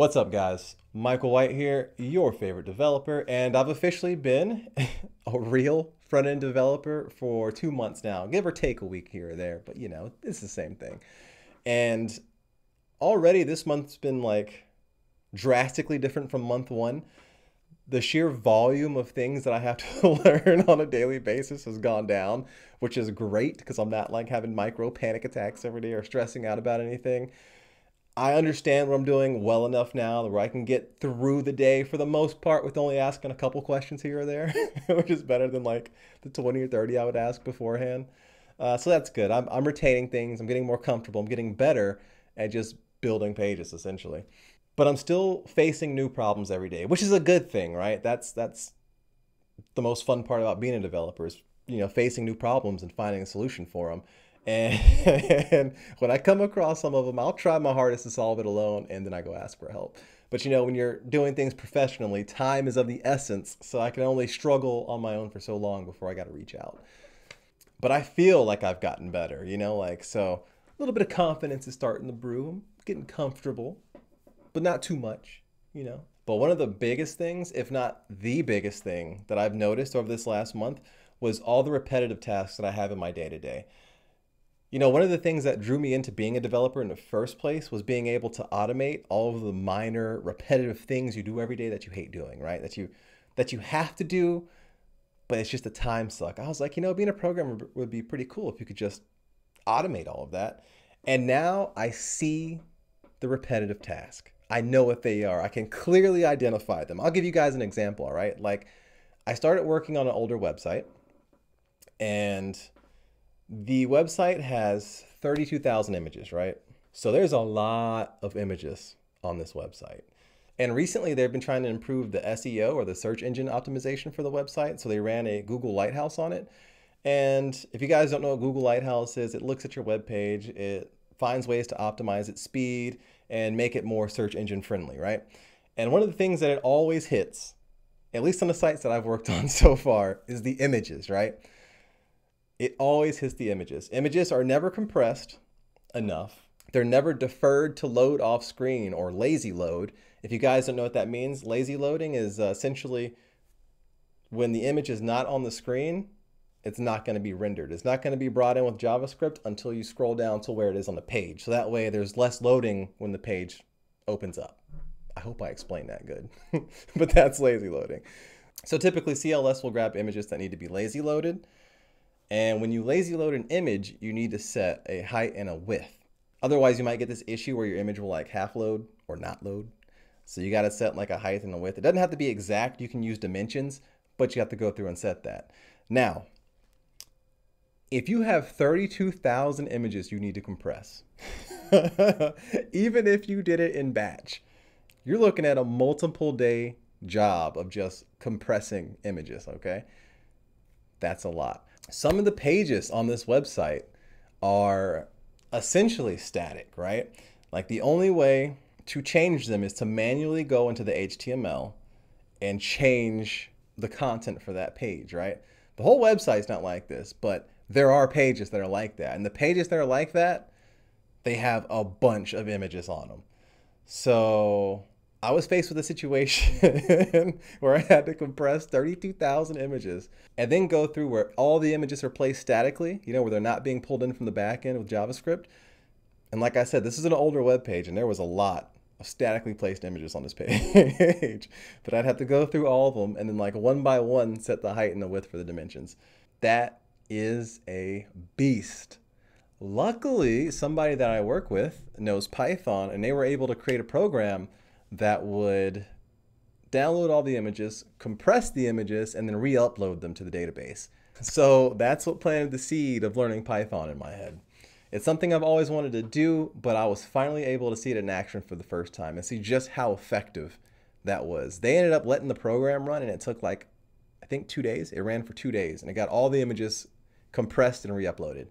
What's up guys, Michael White here, your favorite developer, and I've officially been a real front-end developer for 2 months now, give or take a week here or there, but you know, it's the same thing. And already this month's been like drastically different from month one. The sheer volume of things that I have to learn on a daily basis has gone down, which is great because I'm not like having micro panic attacks every day or stressing out about anything. I understand what I'm doing well enough now where I can get through the day for the most part with only asking a couple questions here or there, which is better than like the 20 or 30 I would ask beforehand. So that's good. I'm retaining things. I'm getting more comfortable. I'm getting better at just building pages essentially. But I'm still facing new problems every day, which is a good thing, right? That's the most fun part about being a developer is, you know, facing new problems and finding a solution for them. And when I come across some of them, I'll try my hardest to solve it alone, and then I go ask for help. But you know, when you're doing things professionally, time is of the essence, so I can only struggle on my own for so long before I got to reach out. But I feel like I've gotten better, you know, like, so a little bit of confidence is starting to brew. I'm getting comfortable, but not too much, you know. But one of the biggest things, if not the biggest thing that I've noticed over this last month, was all the repetitive tasks that I have in my day-to-day. You know, one of the things that drew me into being a developer in the first place was being able to automate all of the minor repetitive things you do every day that you hate doing, right? That you have to do, but it's just a time suck. I was like, you know, being a programmer would be pretty cool if you could just automate all of that. And now I see the repetitive task. I know what they are. I can clearly identify them. I'll give you guys an example, all right? Like, I started working on an older website, and the website has 32,000 images, right? So there's a lot of images on this website. And recently they've been trying to improve the SEO, or the search engine optimization, for the website. So they ran a Google Lighthouse on it. And if you guys don't know what Google Lighthouse is, it looks at your web page, it finds ways to optimize its speed and make it more search engine friendly, right? And one of the things that it always hits, at least on the sites that I've worked on so far, is the images, right? It always hits the images. Images are never compressed enough. They're never deferred to load off screen, or lazy load. If you guys don't know what that means, lazy loading is essentially when the image is not on the screen, it's not gonna be rendered. It's not gonna be brought in with JavaScript until you scroll down to where it is on the page. So that way there's less loading when the page opens up. I hope I explained that good, but that's lazy loading. So typically CLS will grab images that need to be lazy loaded. And when you lazy load an image, you need to set a height and a width. Otherwise, you might get this issue where your image will like half load or not load. So you got to set like a height and a width. It doesn't have to be exact. You can use dimensions, but you have to go through and set that. Now, if you have 32,000 images you need to compress, even if you did it in batch, you're looking at a multiple day job of just compressing images, okay? That's a lot. Some of the pages on this website are essentially static, right? Like, the only way to change them is to manually go into the HTML and change the content for that page, right? The whole website's not like this, but there are pages that are like that. And the pages that are like that, they have a bunch of images on them. So I was faced with a situation where I had to compress 32,000 images and then go through where all the images are placed statically, you know, where they're not being pulled in from the back end with JavaScript. And like I said, this is an older web page, and there was a lot of statically placed images on this page. But I'd have to go through all of them and then like one by one set the height and the width for the dimensions. That is a beast. Luckily, somebody that I work with knows Python, and they were able to create a program that would download all the images, compress the images, and then re-upload them to the database. So that's what planted the seed of learning Python in my head. It's something I've always wanted to do, but I was finally able to see it in action for the first time and see just how effective that was. They ended up letting the program run, and it took like, I think 2 days. It ran for 2 days, and it got all the images compressed and re-uploaded.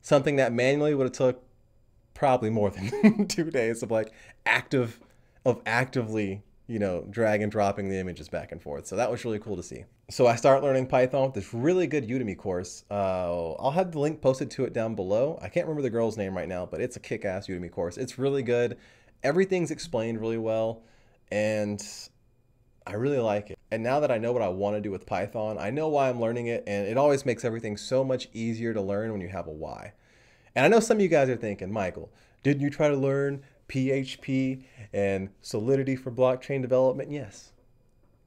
Something that manually would have took probably more than 2 days of like actively, you know, drag and dropping the images back and forth. So that was really cool to see. So I start learning Python with this really good Udemy course. I'll have the link posted to it down below. I can't remember the girl's name right now, but it's a kick-ass Udemy course. It's really good. Everything's explained really well, and I really like it. And now that I know what I want to do with Python, I know why I'm learning it, and it always makes everything so much easier to learn when you have a why. And I know some of you guys are thinking, Michael, didn't you try to learn PHP and Solidity for blockchain development? Yes.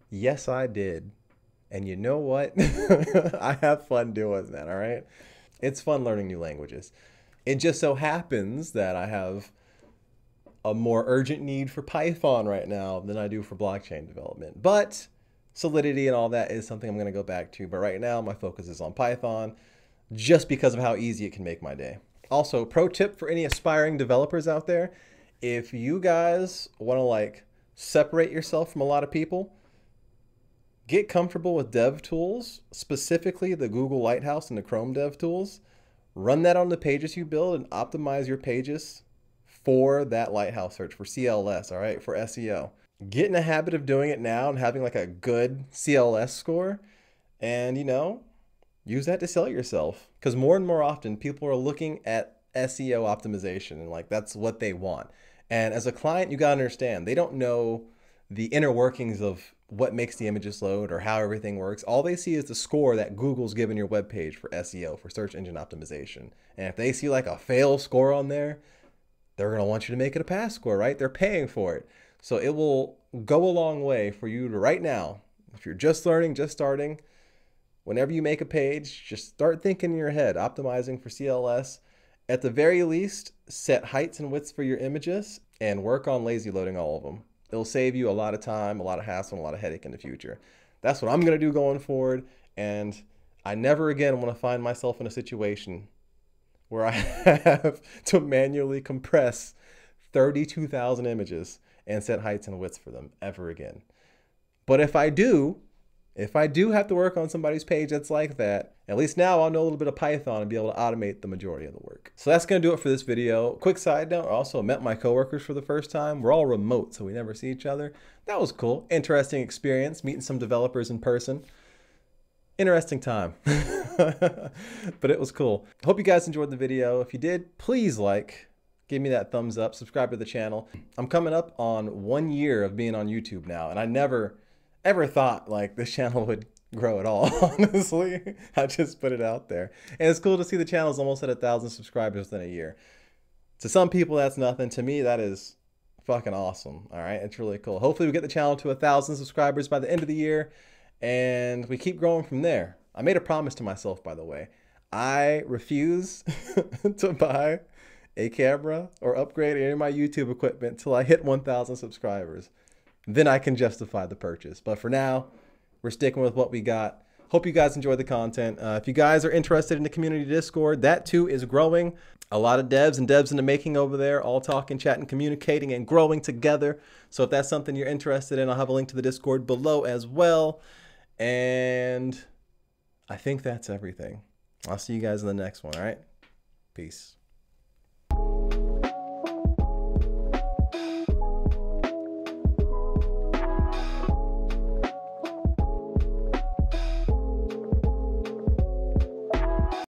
Yes, I did. And you know what? I have fun doing that, all right? It's fun learning new languages. It just so happens that I have a more urgent need for Python right now than I do for blockchain development. But Solidity and all that is something I'm going to go back to. But right now, my focus is on Python just because of how easy it can make my day. Also, pro tip for any aspiring developers out there, if you guys want to like separate yourself from a lot of people, get comfortable with dev tools, specifically the Google Lighthouse and the Chrome Dev Tools. Run that on the pages you build and optimize your pages for that Lighthouse search, for CLS, all right, for SEO. Get in the habit of doing it now and having like a good CLS score, and you know, use that to sell yourself, because more and more often people are looking at SEO optimization and like that's what they want. And as a client, you gotta understand, they don't know the inner workings of what makes the images load or how everything works. All they see is the score that Google's given your web page for SEO, for search engine optimization. And if they see like a fail score on there, they're going to want you to make it a pass score, right? They're paying for it. So it will go a long way for you to right now, if you're just learning, just starting, whenever you make a page, just start thinking in your head, optimizing for CLS. At the very least, set heights and widths for your images and work on lazy loading all of them. It'll save you a lot of time, a lot of hassle, and a lot of headache in the future. That's what I'm going to do going forward. And I never again want to find myself in a situation where I have to manually compress 32,000 images and set heights and widths for them ever again. But if I do have to work on somebody's page that's like that, at least now I'll know a little bit of Python and be able to automate the majority of the work. So that's going to do it for this video. Quick side note, I also met my coworkers for the first time. We're all remote, so we never see each other. That was cool. Interesting experience, meeting some developers in person. Interesting time, but it was cool. Hope you guys enjoyed the video. If you did, please like, give me that thumbs up, subscribe to the channel. I'm coming up on 1 year of being on YouTube now, and I never ever thought like this channel would grow at all, honestly. I just put it out there. And it's cool to see the channel's almost at 1,000 subscribers within a year. To some people, that's nothing. To me, that is fucking awesome, all right? It's really cool. Hopefully we get the channel to 1,000 subscribers by the end of the year, and we keep growing from there. I made a promise to myself, by the way. I refuse to buy a camera or upgrade any of my YouTube equipment till I hit 1,000 subscribers. Then I can justify the purchase. But for now, we're sticking with what we got. Hope you guys enjoyed the content. If you guys are interested in the community Discord, that too is growing. A lot of devs and devs in the making over there, all talking, chatting, communicating, and growing together. So if that's something you're interested in, I'll have a link to the Discord below as well. And I think that's everything. I'll see you guys in the next one, all right? Peace.